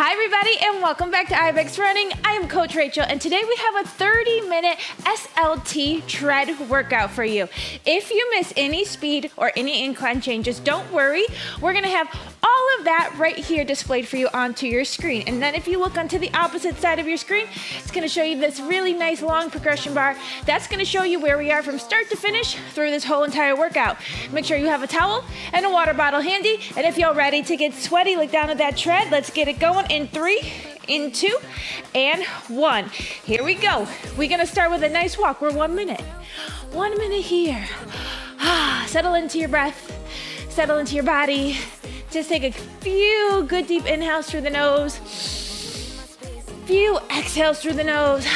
Hi everybody and welcome back to IBX Running. I am Coach Rachel and today we have a 30-minute SLT tread workout for you. If you miss any speed or any incline changes, don't worry. We're gonna have all of that right here displayed for you onto your screen. And then if you look onto the opposite side of your screen, it's gonna show you this really nice long progression bar. That's gonna show you where we are from start to finish through this whole entire workout. Make sure you have a towel and a water bottle handy. And if you're ready to get sweaty, look down at that tread, let's get it going. In 3, in 2, and 1. Here we go. We're gonna start with a nice walk. We're 1 minute. 1 minute here. Settle into your breath. Settle into your body. Just take a few good deep inhales through the nose. Few exhales through the nose.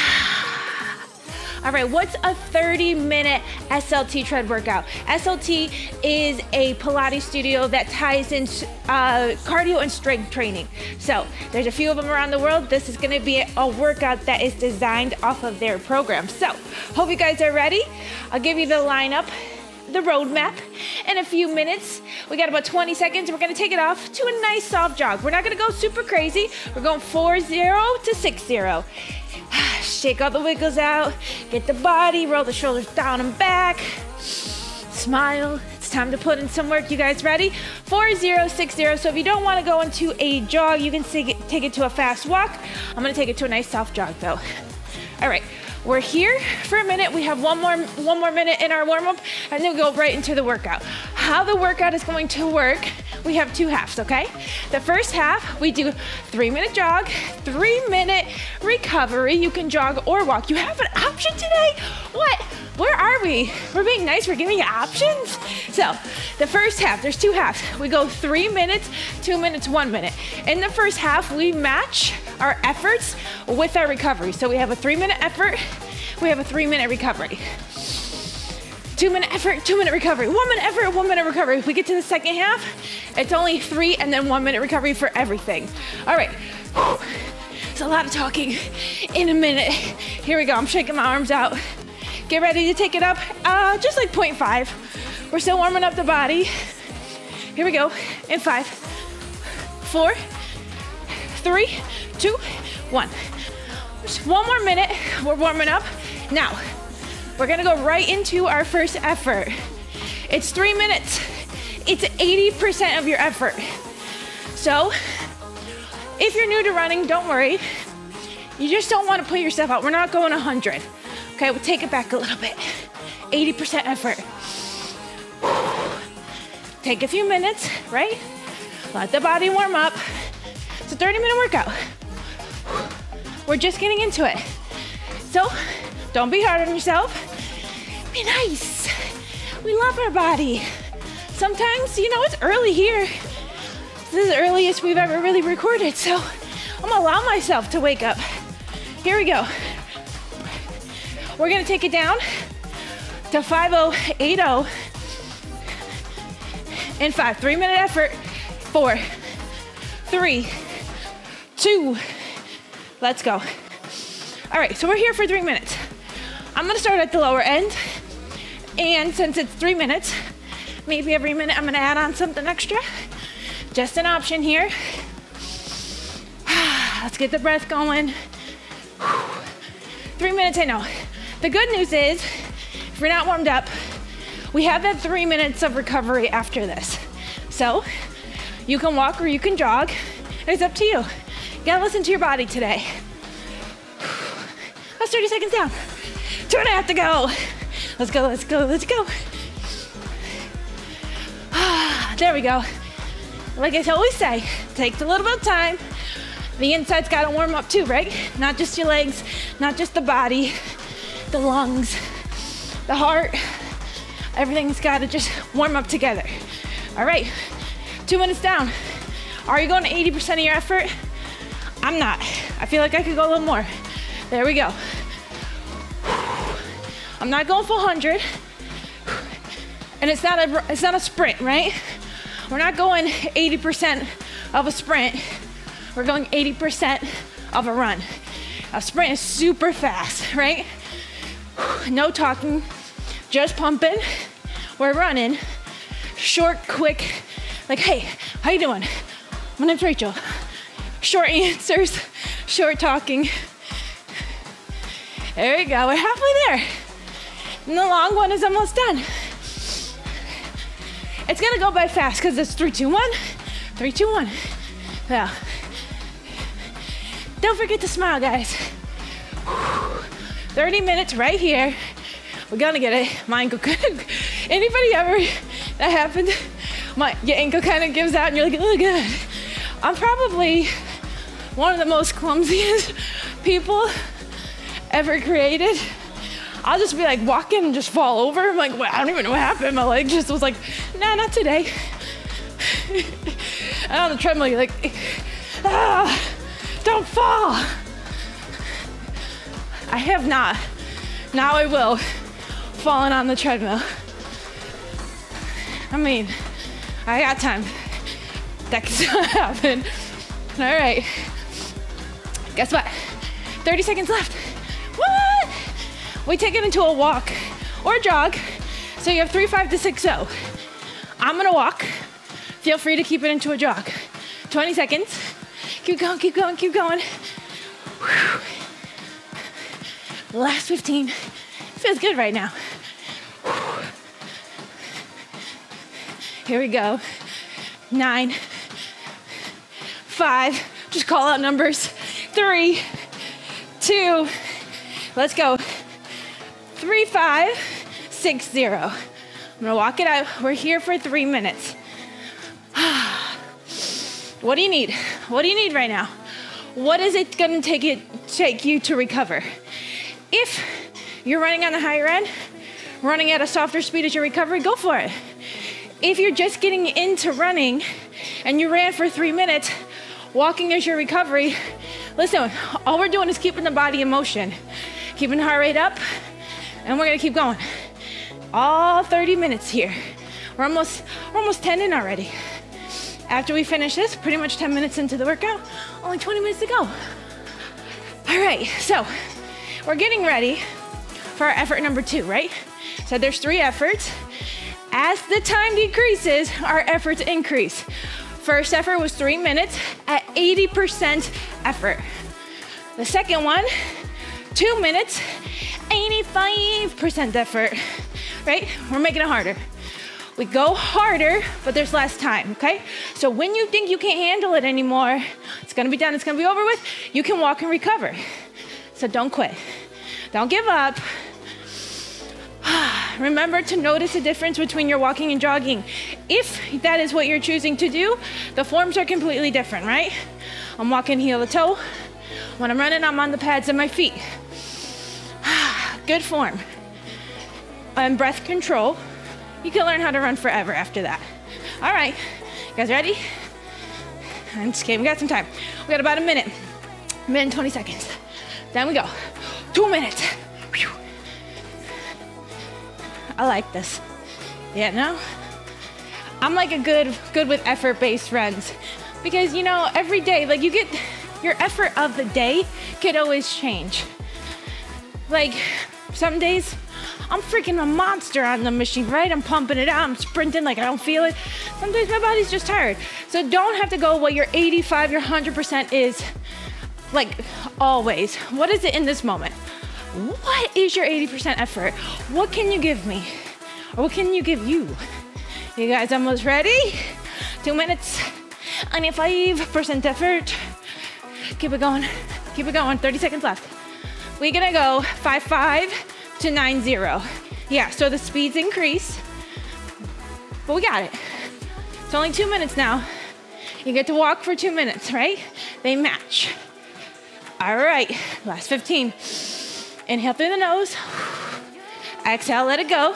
All right, what's a 30-minute SLT tread workout? SLT is a Pilates studio that ties in cardio and strength training. So there's a few of them around the world. This is gonna be a workout that is designed off of their program. So hope you guys are ready. I'll give you the lineup, the roadmap in a few minutes. We got about 20 seconds. We're gonna take it off to a nice soft jog. We're not gonna go super crazy. We're going 4-0 to 6-0. Shake all the wiggles out, get the body, roll the shoulders down and back, smile. It's time to put in some work. You guys ready? 4-0, 6-0. So if you don't want to go into a jog, you can take it to a fast walk. I'm going to take it to a nice soft jog though. All right, we're here for a minute. We have one more minute in our warm-up and then we'll go right into the workout. How the workout is going to work, we have two halves, okay? The first half, we do 3-minute jog, 3-minute recovery. You can jog or walk. You have an option today? What? Where are we? We're being nice, we're giving you options. So the first half, there's two halves. We go 3 minutes, 2 minutes, 1 minute. In the first half, we match our efforts with our recovery. So we have a 3-minute effort, we have a 3-minute recovery. 2 minute effort, 2 minute recovery. 1 minute effort, 1 minute recovery. If we get to the second half, it's only 3 and then 1 minute recovery for everything. All right, it's a lot of talking in a minute. Here we go, I'm shaking my arms out. Get ready to take it up, just like 0.5. We're still warming up the body. Here we go, in 5, 4, 3, 2, 1. Just 1 more minute, we're warming up. Now, we're gonna go right into our first effort. It's 3 minutes. It's 80% of your effort. So if you're new to running, don't worry. You just don't wanna put yourself out. We're not going 100. Okay, we'll take it back a little bit. 80% effort. Take a few minutes, right? Let the body warm up. It's a 30-minute workout. We're just getting into it. So don't be hard on yourself. Be nice. We love our body. Sometimes, you know, it's early here. This is the earliest we've ever really recorded, so I'm gonna allow myself to wake up. Here we go. We're gonna take it down to 5-0, 8-0. In 5, 3 minute effort. 4, 3, 2, let's go. All right, so we're here for 3 minutes. I'm gonna start at the lower end, and since it's 3 minutes, maybe every minute I'm gonna add on something extra. Just an option here. Let's get the breath going. 3 minutes, I know. The good news is, if you're not warmed up, we have that 3 minutes of recovery after this. So you can walk or you can jog. It's up to you. You gotta listen to your body today. That's 30 seconds down. 2.5 to go. Let's go, let's go, let's go. There we go. Like I always say, it takes a little bit of time. The inside's gotta warm up too, right? Not just your legs, not just the body, the lungs, the heart. Everything's gotta just warm up together. All right, 2 minutes down. Are you going to 80% of your effort? I'm not. I feel like I could go a little more. There we go. I'm not going for 100, and it's not a sprint, right? We're not going 80% of a sprint. We're going 80% of a run. A sprint is super fast, right? No talking, just pumping. We're running, short, quick. Like, hey, how you doing? My name's Rachel. Short answers, short talking. There we go, we're halfway there. And the long one is almost done. It's gonna go by fast because it's 3, 2, 1, 3, 2, 1. Well, don't forget to smile, guys. 30 minutes right here. We're gonna get it. My ankle could. Anybody ever that happened? Your ankle kind of gives out and you're like, oh god. I'm probably one of the most clumsiest people ever created. I'll just be like walking and just fall over. I'm like, well, I don't even know what happened. My leg just was like, nah, not today. And on the treadmill, you're like, ah, don't fall. I have not. Now I will. Fallen on the treadmill. I mean, I got time. That can still happen. All right. Guess what? 30 seconds left. What? We take it into a walk or jog. So you have 3, 5 to 6, 0. I'm gonna walk. Feel free to keep it into a jog. 20 seconds. Keep going, keep going, keep going. Whew. Last 15. Feels good right now. Whew. Here we go. 9, 5, just call out numbers. 3, 2, let's go. 3, 5, 6, 0. I'm gonna walk it out. We're here for 3 minutes. What do you need? What do you need right now? What is it gonna take you to recover? If you're running on the higher end, running at a softer speed as your recovery, go for it. If you're just getting into running and you ran for 3 minutes, walking is your recovery. Listen, all we're doing is keeping the body in motion, keeping the heart rate up, and we're gonna keep going. All 30 minutes here. We're almost 10 in already. After we finish this, pretty much 10 minutes into the workout, only 20 minutes to go. All right, so we're getting ready for our effort number 2, right? So there's 3 efforts. As the time decreases, our efforts increase. First effort was 3 minutes at 80% effort. The second one, 2 minutes, 85% effort, right? We're making it harder. We go harder, but there's less time, okay? So when you think you can't handle it anymore, it's gonna be done, it's gonna be over with, you can walk and recover. So don't quit, don't give up. Remember to notice the difference between your walking and jogging. If that is what you're choosing to do, the forms are completely different, right? I'm walking heel to toe. When I'm running, I'm on the pads of my feet. Good form. And breath control. You can learn how to run forever after that. All right, you guys ready? I'm just kidding, we got some time. We got about 1 minute and 20 seconds. Then we go, 2 minutes. Whew. I like this. Yeah, no? I'm like a good with effort-based runs because, you know, every day, like you get, your effort of the day could always change. Like some days, I'm freaking a monster on the machine, right? I'm pumping it out, I'm sprinting like I don't feel it. Sometimes my body's just tired. So don't have to go what your 85, your 100% is like always. What is it in this moment? What is your 80% effort? What can you give me? Or what can you give you? You guys almost ready? 2 minutes, 95% effort. Keep it going, keep it going. 30 seconds left. We're gonna go 5, 5 to 9, 0. Yeah, so the speeds increase, but we got it. It's only 2 minutes now. You get to walk for 2 minutes, right? They match. All right, last 15. Inhale through the nose. Exhale, let it go.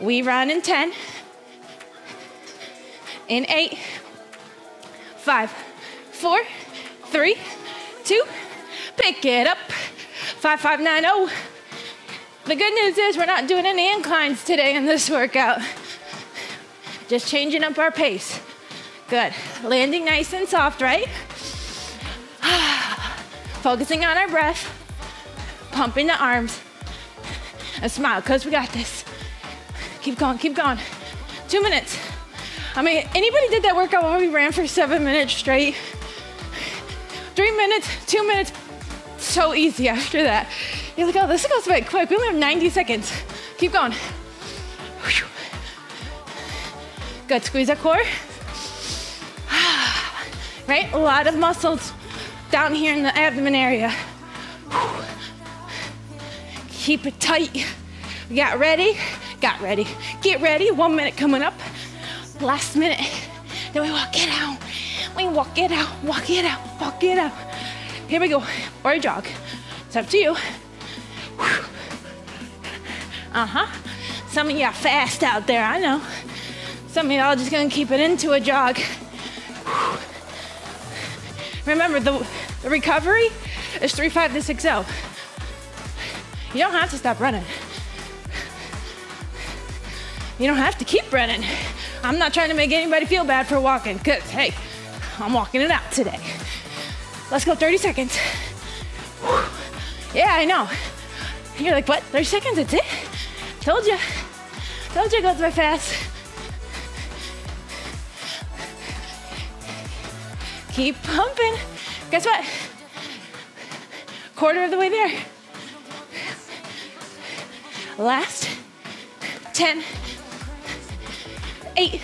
We run in 10. In 8, 5, 4, 3, 2. Pick it up. 5, 5, 9, 0. The good news is we're not doing any inclines today in this workout. Just changing up our pace. Good. Landing nice and soft, right? Focusing on our breath. Pumping the arms and smile because we got this. Keep going, keep going. 2 minutes. I mean, anybody did that workout where we ran for 7 minutes straight? 3 minutes, 2 minutes. So easy after that. You're like, oh, this goes by quick. We only have 90 seconds. Keep going. Good, squeeze that core. Right, a lot of muscles down here in the abdomen area. Keep it tight. We got ready, Get ready, 1 minute coming up. Last minute, then we walk it out. We walk it out, walk it out. Here we go, or a jog. It's up to you. Some of y'all fast out there, I know. Some of y'all just gonna keep it into a jog. Remember, the recovery is 3, 5 to 6-0. You don't have to stop running. You don't have to keep running. I'm not trying to make anybody feel bad for walking, because, hey, I'm walking it out today. Let's go 30 seconds. Whew. Yeah, I know. You're like, what, 30 seconds, that's it? Told you. Told you it goes by fast. Keep pumping. Guess what? Quarter of the way there. Last 10, 8,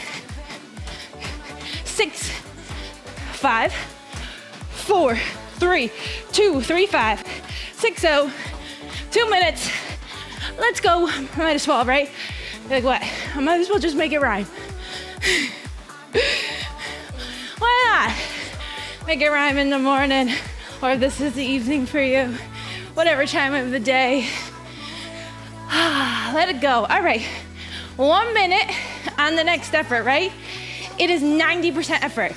6, 5, 4, 3, 2, 3, 5, 6, 0, 2 minutes. Let's go. I might as well, right? Like what? I might as well just make it rhyme. Why not? Make it rhyme in the morning, or this is the evening for you, whatever time of the day. Let it go. All right. 1 minute on the next effort, right? It is 90% effort.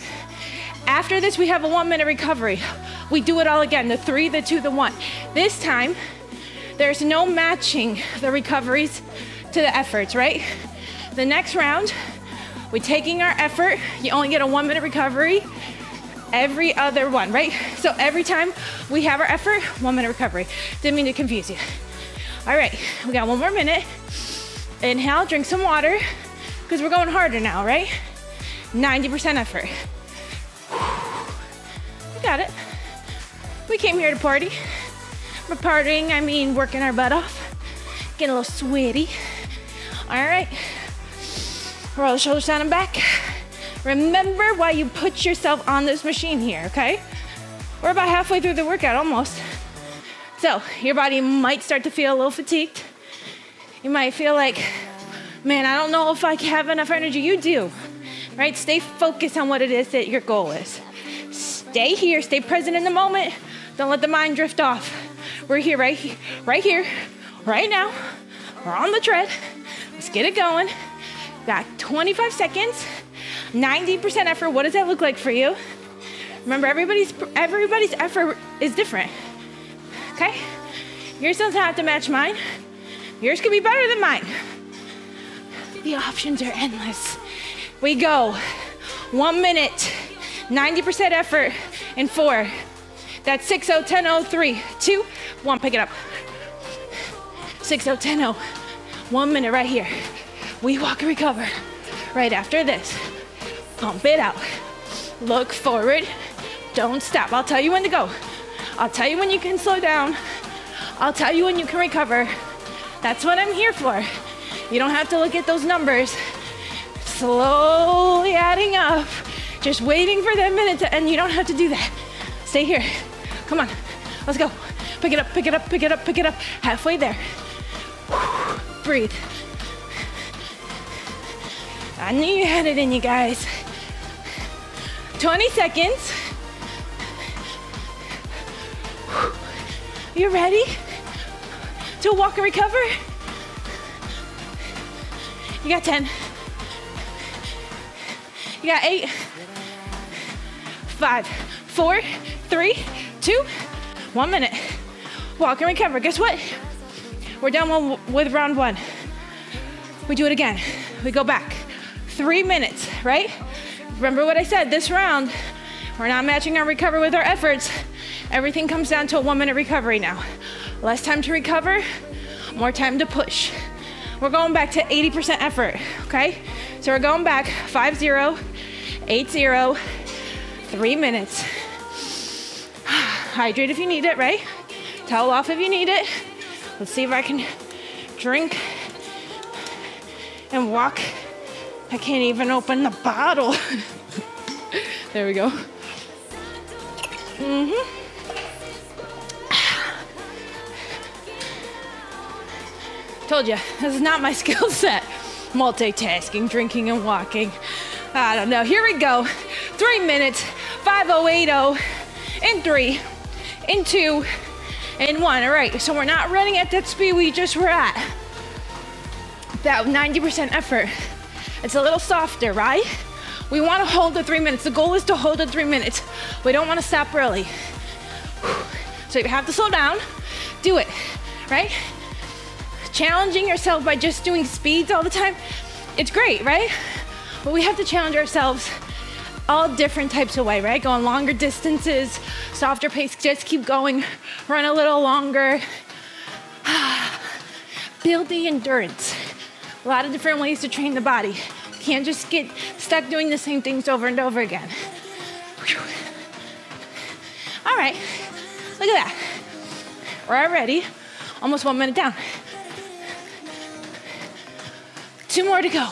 After this, we have a 1 minute recovery. We do it all again, the 3, the 2, the 1. This time, there's no matching the recoveries to the efforts, right? The next round, we're taking our effort. You only get a 1 minute recovery every other one, right? So every time we have our effort, 1 minute recovery. Didn't mean to confuse you. All right, we got 1 more minute. Inhale, drink some water, because we're going harder now, right? 90% effort. We got it. We came here to party. By partying, I mean working our butt off, getting a little sweaty. All right, roll the shoulders down and back. Remember why you put yourself on this machine here, okay? We're about halfway through the workout, almost. So your body might start to feel a little fatigued. You might feel like, man, I don't know if I have enough energy. You do, right? Stay focused on what it is that your goal is. Stay here, stay present in the moment. Don't let the mind drift off. We're here, right here, right now. We're on the tread. Let's get it going. Got 25 seconds, 90% effort. What does that look like for you? Remember, everybody's effort is different. Okay? Yours doesn't have to match mine. Yours could be better than mine. The options are endless. We go. 1 minute, 90% effort in 4. That's 6, 0, 10, 0, 3, 2, 1. Pick it up. 6, 0, 10, 0. 1 minute right here. We walk and recover right after this. Pump it out. Look forward. Don't stop. I'll tell you when to go. I'll tell you when you can slow down. I'll tell you when you can recover. That's what I'm here for. You don't have to look at those numbers. Slowly adding up. Just waiting for that minute to end. You don't have to do that. Stay here. Come on. Let's go. Pick it up, pick it up, pick it up, pick it up. Halfway there. Breathe. I knew you had it in you guys. 20 seconds. You ready to walk and recover? You got 10. You got 8, 5, 4, 3, 2, 1 minute. Walk and recover. Guess what? We're done with round 1. We do it again. We go back. 3 minutes, right? Remember what I said, this round, we're not matching our recovery with our efforts. Everything comes down to a 1 minute recovery now. Less time to recover, more time to push. We're going back to 80% effort, okay? So we're going back 5-0, 8-0, 3 minutes. Hydrate if you need it, right? Towel off if you need it. Let's see if I can drink and walk. I can't even open the bottle. There we go. Told you, this is not my skill set. Multitasking, drinking and walking. I don't know, here we go. 3 minutes, 5:0, 8:0, in 3, in 2, in 1. All right, so we're not running at that speed we just were at. About 90% effort. It's a little softer, right? We want to hold the 3 minutes. The goal is to hold the 3 minutes. We don't want to stop early. So you have to slow down, do it, right? Challenging yourself by just doing speeds all the time, it's great, right? But we have to challenge ourselves all different types of way, right? Going longer distances, softer pace, just keep going, run a little longer. Build the endurance. A lot of different ways to train the body. Can't just get stuck doing the same things over and over again. Whew. All right, look at that. We're already almost 1 minute down. 2 more to go.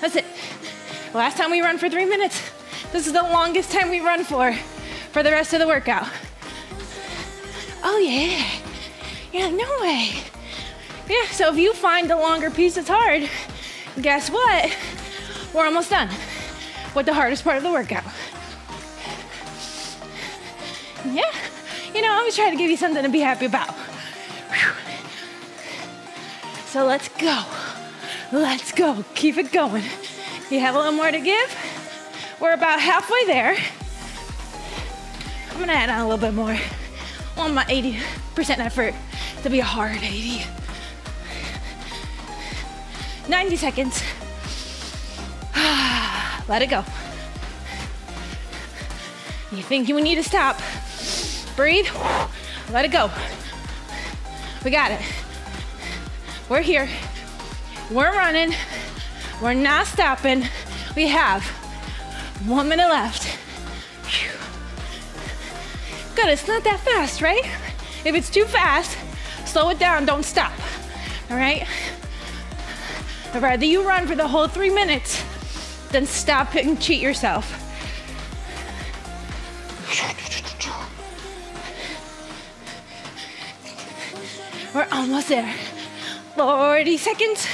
That's it. Last time we run for 3 minutes. This is the longest time we run for the rest of the workout. Oh yeah. You're like, no way. Yeah, so if you find the longer piece is hard, guess what? We're almost done with the hardest part of the workout. Yeah, you know, I'm just trying to give you something to be happy about. Whew. So let's go. Let's go. Keep it going. You have a little more to give? We're about halfway there. I'm going to add on a little bit more. I want my 80% effort to be a hard 80. 90 seconds. Let it go. You think you need to stop. Breathe. Let it go. We got it. We're here. We're running. We're not stopping. We have 1 minute left. Whew. Good. It's not that fast, right? If it's too fast, slow it down. Don't stop. All right? I'd rather you run for the whole 3 minutes than stop and cheat yourself. We're almost there. 40 seconds.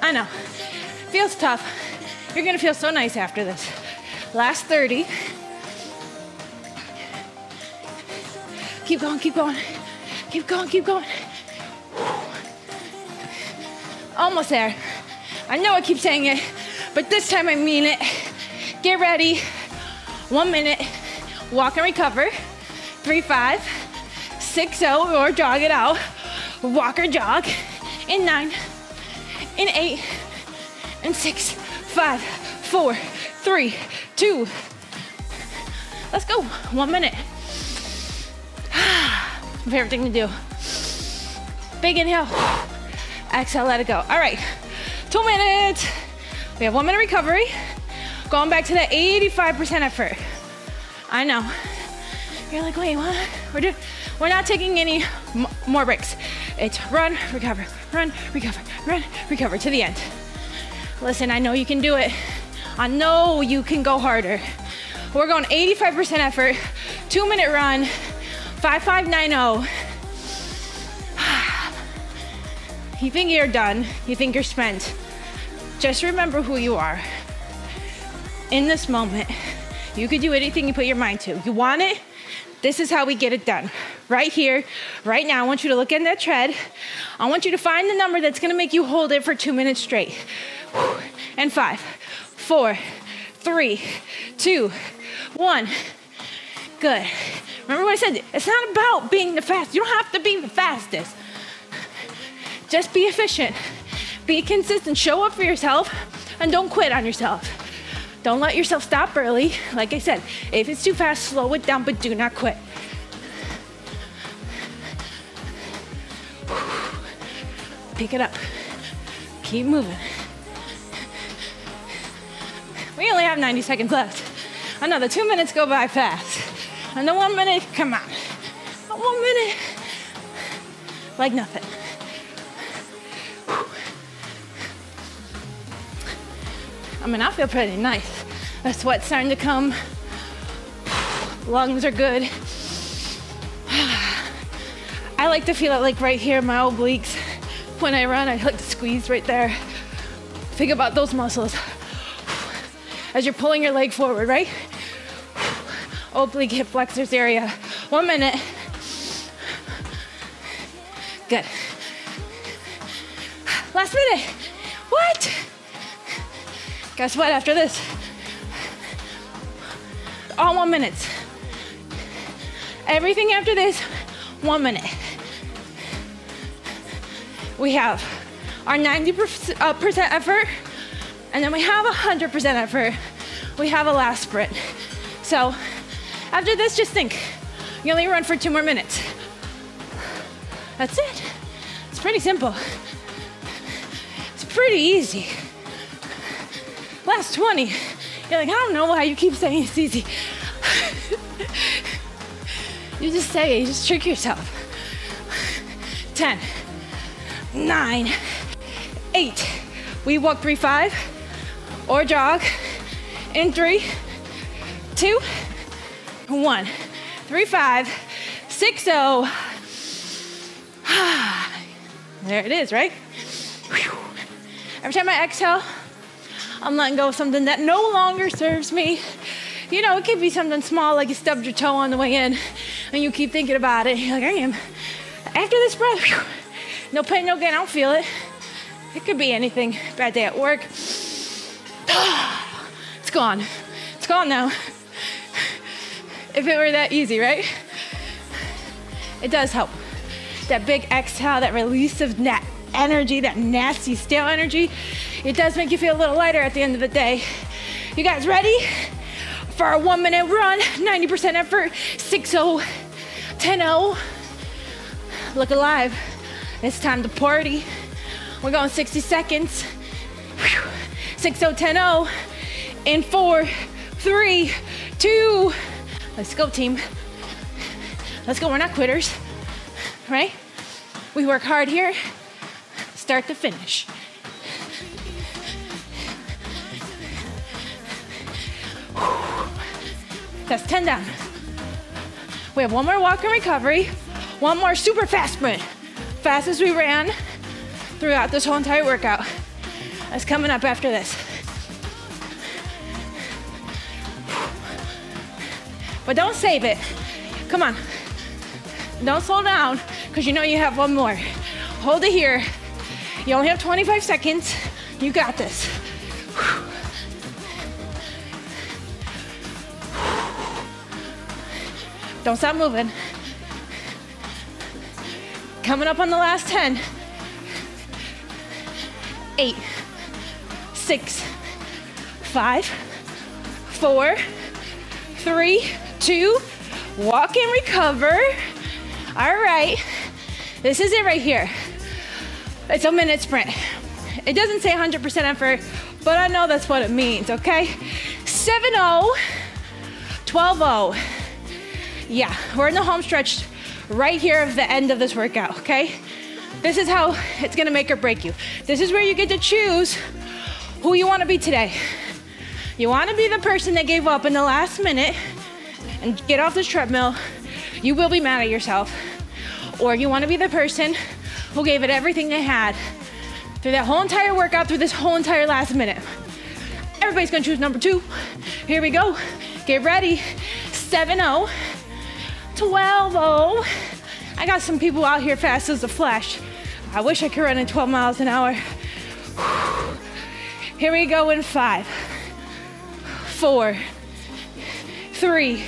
I know, feels tough. You're gonna feel so nice after this. Last 30. Keep going, keep going. Keep going, keep going. Almost there. I know I keep saying it, but this time I mean it. Get ready. 1 minute. Walk and recover. 3, 5, 6-0, or jog it out. Walk or jog. In 9, in 8, in 6, 5, 4, 3, 2. Let's go. 1 minute. My favorite thing to do. Big inhale. Exhale, let it go. All right, 2 minutes. We have 1 minute recovery. Going back to that 85% effort. I know. You're like, wait, what? We're not taking any more breaks. It's run, recover, run, recover to the end. Listen, I know you can do it. I know you can go harder. We're going 85% effort, 2 minute run, 5.590. You think you're done, you think you're spent. Just remember who you are. In this moment, you could do anything you put your mind to. You want it, this is how we get it done. Right here, right now, I want you to look at that tread. I want you to find the number that's gonna make you hold it for 2 minutes straight. And 5, 4, 3, 2, 1. Good. Remember what I said, it's not about being the fastest. You don't have to be the fastest. Just be efficient, be consistent, show up for yourself, and don't quit on yourself. Don't let yourself stop early. Like I said, if it's too fast, slow it down, but do not quit. Pick it up, keep moving. We only have 90 seconds left. Another 2 minutes go by fast. And the 1 minute, come on. 1 minute, like nothing. I mean, I feel pretty nice. The sweat's starting to come. Lungs are good. I like to feel it like right here, my obliques. When I run, I like to squeeze right there. Think about those muscles. As you're pulling your leg forward, right? Oblique hip flexors area. 1 minute. Good. Last minute. What? Guess what after this? All 1 minute. Everything after this, 1 minute. We have our 90% effort, and then we have 100% effort. We have a last sprint. So after this, just think, you only run for 2 more minutes. That's it. It's pretty simple. It's pretty easy. Last 20, you're like, I don't know why you keep saying it's easy. You just say it, you just trick yourself. 10. 9, 8. We walk 3, 5, or jog in 3, 2, 1. 3, 5, 6, 0. There it is, right? Every time I exhale, I'm letting go of something that no longer serves me. You know, it could be something small, like you stubbed your toe on the way in, and you keep thinking about it. You're like, I am. After this breath, no pain, no gain, I don't feel it. It could be anything. Bad day at work. It's gone. It's gone now. If it were that easy, right? It does help. That big exhale, that release of that energy, that nasty stale energy, it does make you feel a little lighter at the end of the day. You guys ready for our 1 minute run? 90% effort, 6-0, 10-0. Look alive. It's time to party. We're going 60 seconds. 6-0, 10-0. In 4, 3, 2. Let's go, team. Let's go. We're not quitters, right? We work hard here, start to finish. That's 10 down. We have 1 more walk and recovery, 1 more super fast sprint. Fastest we ran throughout this whole entire workout. That's coming up after this. But don't save it. Come on. Don't slow down, because you know you have 1 more. Hold it here. You only have 25 seconds. You got this. Don't stop moving. Coming up on the last 10. 8, 6, 5, 4, 3, 2, walk and recover. All right, this is it right here. It's a 1 minute sprint. It doesn't say 100% effort, but I know that's what it means, okay? 7-0, 12-0. Yeah, we're in the home stretch right here at the end of this workout, okay? This is how it's gonna make or break you. This is where you get to choose who you wanna be today. You wanna be the person that gave up in the last minute and get off this treadmill, you will be mad at yourself. Or you wanna be the person who gave it everything they had through that whole entire workout, through this whole entire last minute. Everybody's gonna choose number 2. Here we go, get ready. 7-0. 12-0. I got some people out here fast as a flash. I wish I could run at 12 miles an hour. Here we go in 5, 4, 3,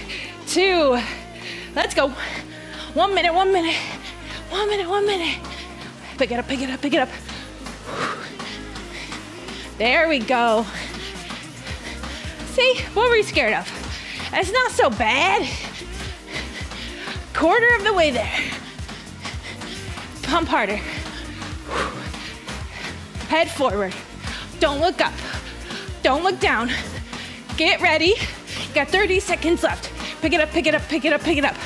2. Let's go. 1 minute, 1 minute, 1 minute, 1 minute. Pick it up, pick it up, pick it up. There we go. See, what were you scared of? It's not so bad. Quarter of the way there. Pump harder. Head forward. Don't look up. Don't look down. Get ready. Got 30 seconds left. Pick it up, pick it up, pick it up, pick it up.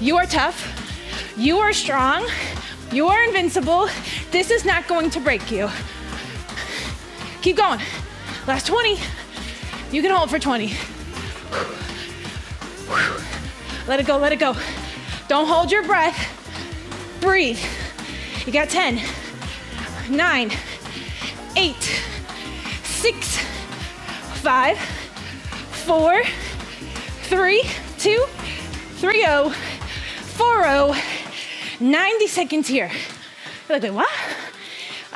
You are tough. You are strong. You are invincible. This is not going to break you. Keep going. Last 20. You can hold for 20. Let it go, let it go. Don't hold your breath. Breathe. You got 10, 9, 8, 6, 5, 4, 3, 2, 3, 0, 4, 0, 90 seconds here. You're like, wait, what?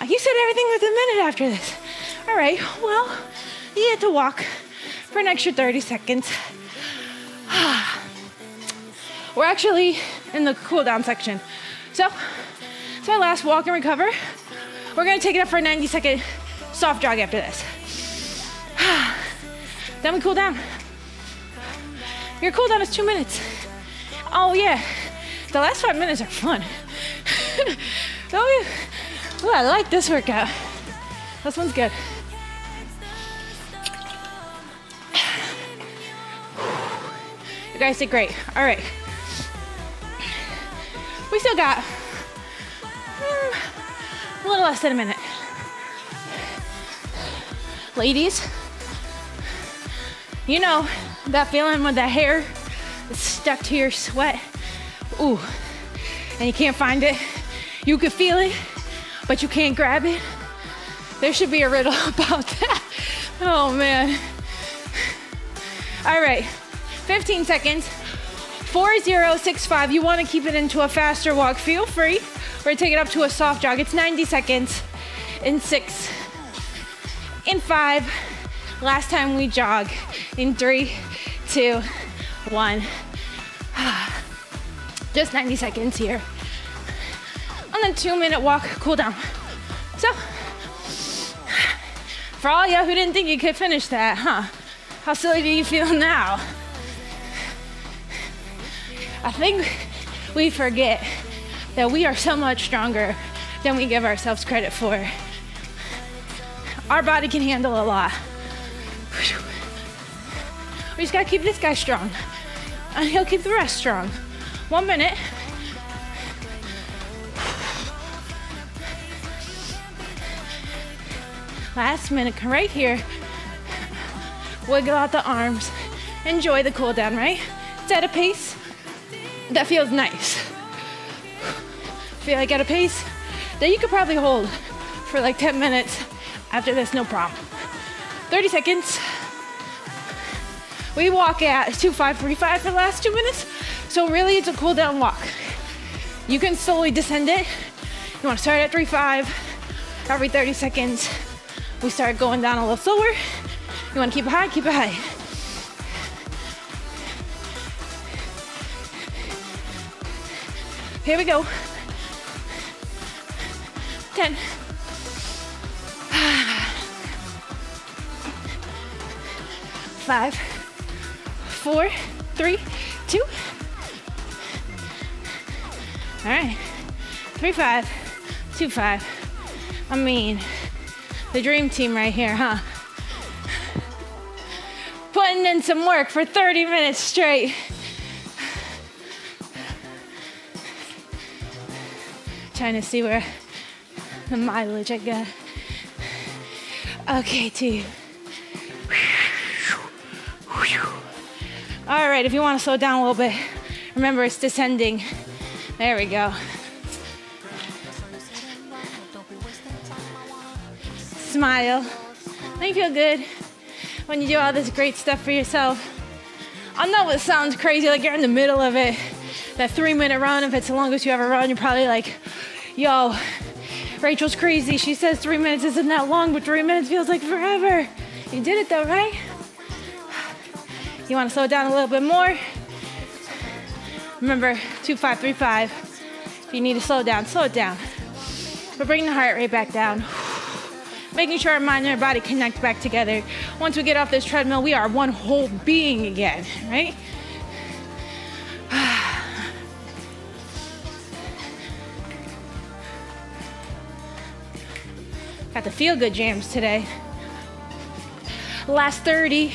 You said everything was a minute after this. All right, well, you get to walk for an extra 30 seconds. We're actually in the cool down section. So, it's my last walk and recover. We're gonna take it up for a 90-second soft jog after this. Then we cool down. Your cool down is 2 minutes. Oh yeah, the last 5 minutes are fun. Oh, I like this workout. This one's good. You guys did great, all right. We still got a little less than a minute. Ladies, you know that feeling when the hair is stuck to your sweat. Ooh, and you can't find it. You can feel it, but you can't grab it. There should be a riddle about that. Oh man. All right, 15 seconds. 4065, you wanna keep it into a faster walk, feel free. We're gonna take it up to a soft jog. It's 90 seconds in 6, in 5. Last time we jog in 3, 2, 1. Just 90 seconds here. On the 2 minute walk, cool down. So, for all y'all who didn't think you could finish that, huh? How silly do you feel now? I think we forget that we are so much stronger than we give ourselves credit for. Our body can handle a lot. We just gotta keep this guy strong, and he'll keep the rest strong. 1 minute. Last minute, come right here. Wiggle out the arms. Enjoy the cool down, right? It's at a pace that feels nice. Feel like at a pace that you could probably hold for like 10 minutes after this, no problem. 30 seconds. We walk at 2:45 for the last 2 minutes. So really it's a cool down walk. You can slowly descend it. You wanna start at 3:5. Every 30 seconds, we start going down a little slower. You wanna keep it high, keep it high. Here we go. 10. 5, 4, 3, 2. All right. 3, 5, 2, 5. I mean, the dream team right here, huh? Putting in some work for 30 minutes straight. Trying to see where the mileage I got. Okay, team. All right, if you want to slow down a little bit, remember it's descending. There we go. Smile. I feel good when you do all this great stuff for yourself. I know it sounds crazy, like you're in the middle of it. That 3 minute run, if it's the longest you ever run, you're probably like, yo, Rachel's crazy. She says 3 minutes isn't that long, but 3 minutes feels like forever. You did it though, right? You wanna slow down a little bit more? Remember, 2, 5, 3, 5. If you need to slow it down. But bring the heart rate back down. Making sure our mind and our body connect back together. Once we get off this treadmill, we are one whole being again, right? Got the feel-good jams today. Last 30.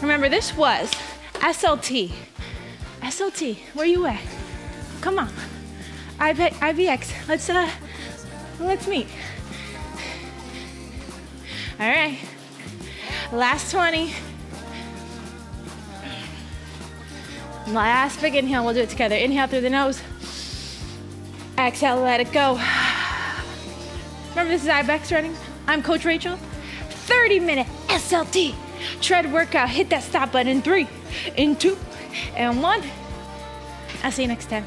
Remember, this was SLT. SLT, where you at? Come on. IBX, let's meet. All right, last 20. Last big inhale, we'll do it together. Inhale through the nose. Exhale, let it go. Remember, this is IBX Running. I'm Coach Rachel. 30-minute SLT tread workout. Hit that stop button in 3, in 2, and 1. I'll see you next time.